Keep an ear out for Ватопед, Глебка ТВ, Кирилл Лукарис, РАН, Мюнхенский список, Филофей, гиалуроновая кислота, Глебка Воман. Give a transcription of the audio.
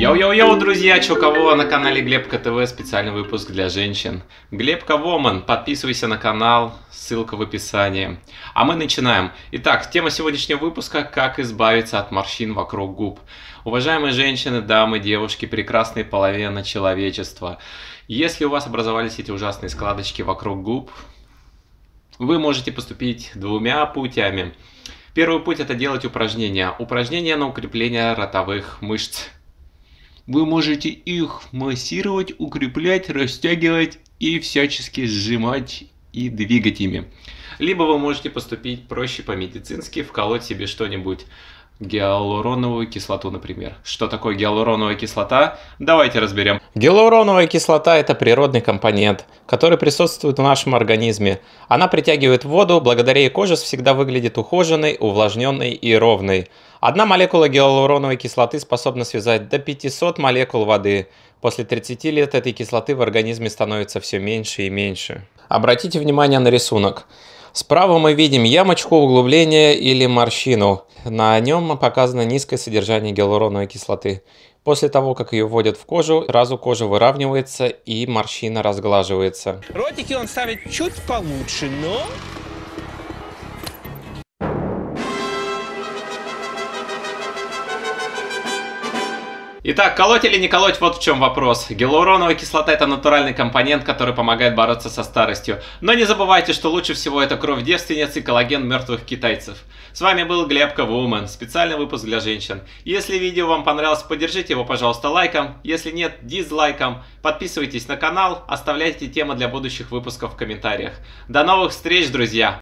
Йоу-йоу-йоу, друзья, чё кого, на канале Глебка ТВ, специальный выпуск для женщин. Глебка Воман, подписывайся на канал, ссылка в описании. А мы начинаем. Итак, тема сегодняшнего выпуска – как избавиться от морщин вокруг губ. Уважаемые женщины, дамы, девушки, прекрасные половины человечества. Если у вас образовались эти ужасные складочки вокруг губ, вы можете поступить двумя путями. Первый путь – это делать упражнения. Упражнения на укрепление ротовых мышц. Вы можете их массировать, укреплять, растягивать и всячески сжимать и двигать ими. Либо вы можете поступить проще по-медицински, вколоть себе что-нибудь, гиалуроновую кислоту, например. Что такое гиалуроновая кислота? Давайте разберем. Гиалуроновая кислота – это природный компонент, который присутствует в нашем организме. Она притягивает воду, благодаря ей кожа всегда выглядит ухоженной, увлажненной и ровной. Одна молекула гиалуроновой кислоты способна связать до 500 молекул воды. После 30 лет этой кислоты в организме становится все меньше и меньше. Обратите внимание на рисунок. Справа мы видим ямочку, углубление или морщину. На нем показано низкое содержание гиалуроновой кислоты. После того, как ее вводят в кожу, сразу кожа выравнивается и морщина разглаживается. Ротики он ставит чуть получше, но... Итак, колоть или не колоть, вот в чем вопрос. Гиалуроновая кислота – это натуральный компонент, который помогает бороться со старостью. Но не забывайте, что лучше всего это кровь девственниц и коллаген мертвых китайцев. С вами был Глебка Воман, специальный выпуск для женщин. Если видео вам понравилось, поддержите его, пожалуйста, лайком. Если нет, дизлайком. Подписывайтесь на канал, оставляйте темы для будущих выпусков в комментариях. До новых встреч, друзья!